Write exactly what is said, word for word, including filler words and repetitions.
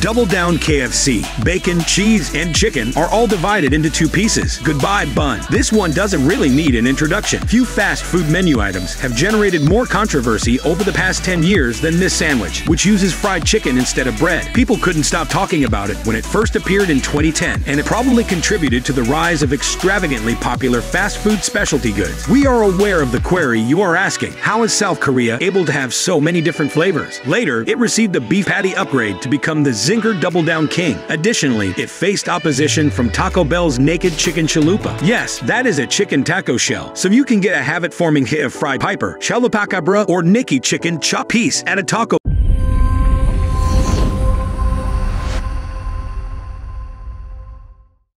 Double Down K F C. Bacon, cheese, and chicken are all divided into two pieces. Goodbye bun. This one doesn't really need an introduction. Few fast food menu items have generated more controversy over the past ten years than this sandwich, which uses fried chicken instead of bread. People couldn't stop talking about it when it first appeared in twenty ten, and it probably contributed to the rise of extravagantly popular fast food specialty goods. We are aware of the query you are asking. How is South Korea able to have so many different flavors? Later, it received the beef patty upgrade to become the Zinger Double Down King. Additionally, it faced opposition from Taco Bell's Naked Chicken Chalupa. Yes, that is a chicken taco shell, so you can get a habit-forming hit of Fried Piper, Chalupacabra, or Nikki Chicken Chop Piece at a taco